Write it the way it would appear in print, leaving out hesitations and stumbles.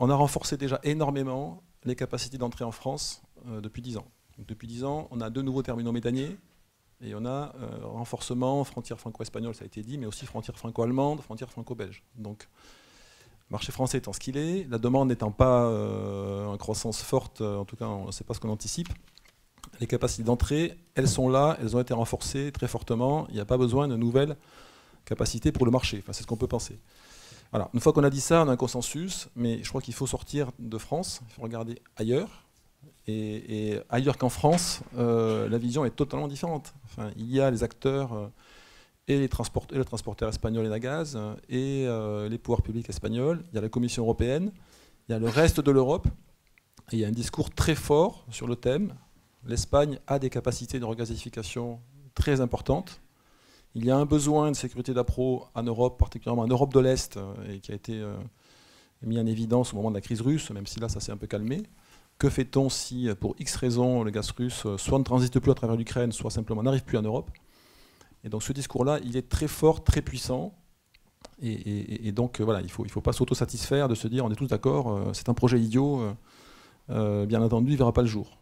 on a renforcé déjà énormément les capacités d'entrée en France depuis 10 ans. Donc, depuis 10 ans, on a 2 nouveaux terminaux méthaniers et on a renforcement, frontière franco-espagnole, ça a été dit, mais aussi frontière franco-allemande, frontière franco-belge. Donc, le marché français étant ce qu'il est, la demande n'étant pas en croissance forte, en tout cas, on ne sait pas ce qu'on anticipe, les capacités d'entrée, elles sont là, elles ont été renforcées très fortement, il n'y a pas besoin de nouvelles capacités pour le marché, enfin, c'est ce qu'on peut penser. Voilà. Une fois qu'on a dit ça, on a un consensus, mais je crois qu'il faut sortir de France, il faut regarder ailleurs, et ailleurs qu'en France, la vision est totalement différente. Enfin, il y a les acteurs et le transporteur espagnol Enagaz, et les pouvoirs publics espagnols, il y a la Commission européenne, il y a le reste de l'Europe, et il y a un discours très fort sur le thème. L'Espagne a des capacités de regasification très importantes. Il y a un besoin de sécurité d'appro en Europe, particulièrement en Europe de l'Est, et qui a été mis en évidence au moment de la crise russe, même si là, ça s'est un peu calmé. Que fait-on si, pour X raisons, le gaz russe soit ne transite plus à travers l'Ukraine, soit simplement n'arrive plus en Europe? Et donc ce discours-là, il est très fort, très puissant. Et donc voilà, il faut pas s'auto-satisfaire de se dire, on est tous d'accord, c'est un projet idiot, bien entendu, il ne verra pas le jour.